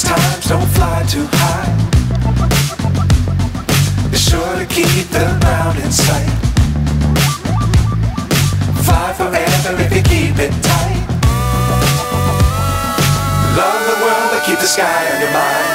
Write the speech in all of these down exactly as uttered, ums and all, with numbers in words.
Times don't fly too high. Be sure to keep the ground in sight. Fly forever if you keep it tight. Love the world, but keep the sky on your mind.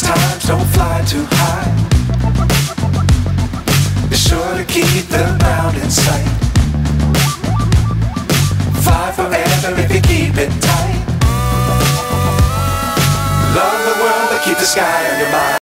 Times don't fly too high. Be sure to keep the ground in sight. Fly forever if you keep it tight. Love the world, but keep the sky on your mind.